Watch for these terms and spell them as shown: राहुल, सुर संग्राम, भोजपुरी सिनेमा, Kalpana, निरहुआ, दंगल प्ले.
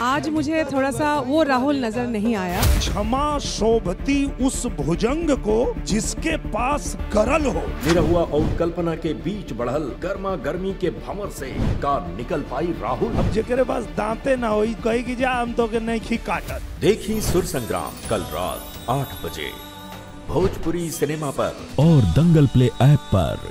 आज मुझे थोड़ा सा वो राहुल नजर नहीं आया। क्षमा शोभती उस भुजंग को जिसके पास करल हो। निरहुआ और कल्पना के बीच बढ़ल गर्मा गर्मी के भंवर से का निकल पाई राहुल। अब जेकरे पास दांते ना होई कही कि जा हम तो के नहीं खी काटत। देखी सुर संग्राम कल रात 8 बजे भोजपुरी सिनेमा पर और दंगल प्ले ऐप पर।